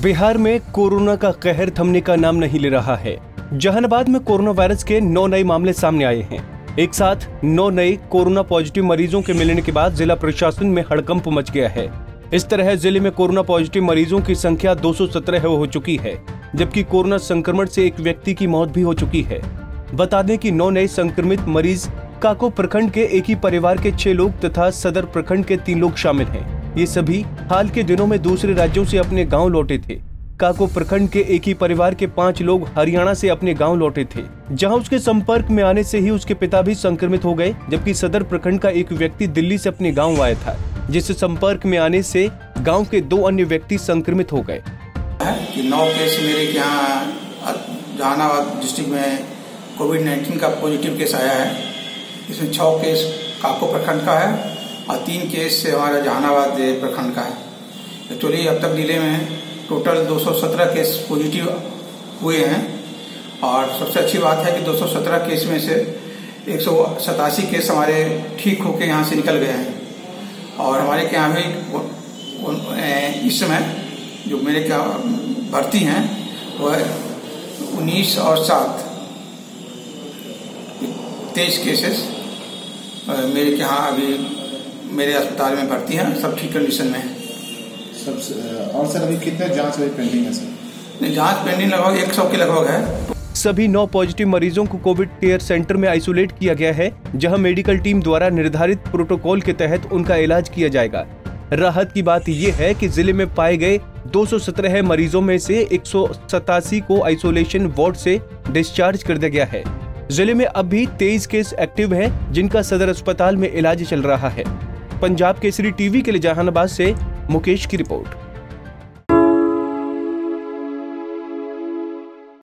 बिहार में कोरोना का कहर थमने का नाम नहीं ले रहा है। जहानाबाद में कोरोना वायरस के 9 नए मामले सामने आए हैं। एक साथ 9 नए कोरोना पॉजिटिव मरीजों के मिलने के बाद जिला प्रशासन में हड़कंप मच गया है। इस तरह जिले में कोरोना पॉजिटिव मरीजों की संख्या 217 हो चुकी है, जबकि कोरोना संक्रमण से एक व्यक्ति की मौत भी हो चुकी है। बता दें कि 9 नए संक्रमित मरीज काको प्रखंड के एक ही परिवार के 6 लोग तथा सदर प्रखंड के 3 लोग शामिल हैं। ये सभी हाल के दिनों में दूसरे राज्यों से अपने गांव लौटे थे। काको प्रखंड के एक ही परिवार के 5 लोग हरियाणा से अपने गांव लौटे थे, जहां उसके संपर्क में आने से ही उसके पिता भी संक्रमित हो गए, जबकि सदर प्रखंड का एक व्यक्ति दिल्ली से अपने गाँव आया था, जिससे संपर्क में आने से गाँव के 2 अन्य व्यक्ति संक्रमित हो गए। 9 केस मेरे यहाँ जहानाबाद डिस्ट्रिक्ट में कोविड-19 का पॉजिटिव केस आया है। इसमें 6 केस काको प्रखंड का है और 3 केस हमारा जहानाबाद प्रखंड का है। एक्चुअली अब तक जिले में टोटल 217 केस पॉजिटिव हुए हैं और सबसे अच्छी बात है कि 217 केस में से 187 केस हमारे ठीक होके यहाँ से निकल गए हैं। और हमारे यहाँ भी इस समय जो मेरे क्या भर्ती हैं वह 19 और 7 23 केसेस मेरे यहाँ अभी मेरे अस्पताल में भर्ती हैं, सब ठीक कंडीशन में है। और सर अभी कितने जांच पेंडिंग है? सर जांच पेंडिंग लगभग 100 के लगभग है। सभी 9 पॉजिटिव मरीजों को कोविड केयर सेंटर में आइसोलेट किया गया है, जहां मेडिकल टीम द्वारा निर्धारित प्रोटोकॉल के तहत उनका इलाज किया जाएगा। राहत की बात यह है कि जिले में पाए गए 217 मरीजों में से 187 को आइसोलेशन वार्ड से डिस्चार्ज कर दिया गया है। जिले में अब भी 23 केस एक्टिव हैं, जिनका सदर अस्पताल में इलाज चल रहा है। पंजाब केसरी टीवी के लिए जहानाबाद से मुकेश की रिपोर्ट।